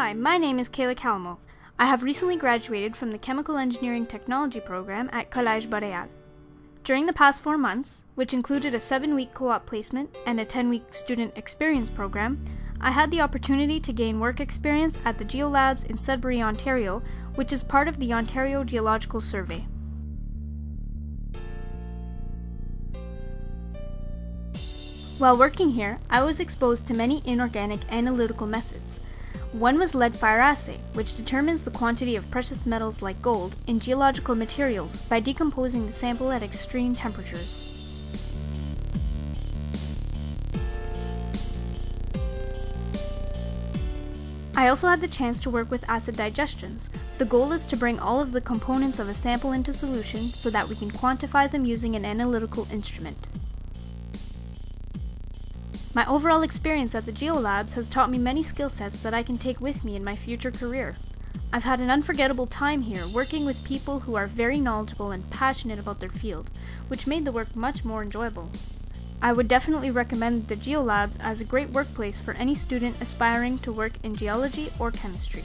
Hi, my name is Kayla Kalmo. I have recently graduated from the Chemical Engineering Technology program at Collège Boreal. During the past 4 months, which included a 7-week co-op placement and a 10-week student experience program, I had the opportunity to gain work experience at the GeoLabs in Sudbury, Ontario, which is part of the Ontario Geological Survey. While working here, I was exposed to many inorganic analytical methods. One was lead fire assay, which determines the quantity of precious metals like gold in geological materials by decomposing the sample at extreme temperatures. I also had the chance to work with acid digestions. The goal is to bring all of the components of a sample into solution so that we can quantify them using an analytical instrument. My overall experience at the GeoLabs has taught me many skill sets that I can take with me in my future career. I've had an unforgettable time here working with people who are very knowledgeable and passionate about their field, which made the work much more enjoyable. I would definitely recommend the GeoLabs as a great workplace for any student aspiring to work in geology or chemistry.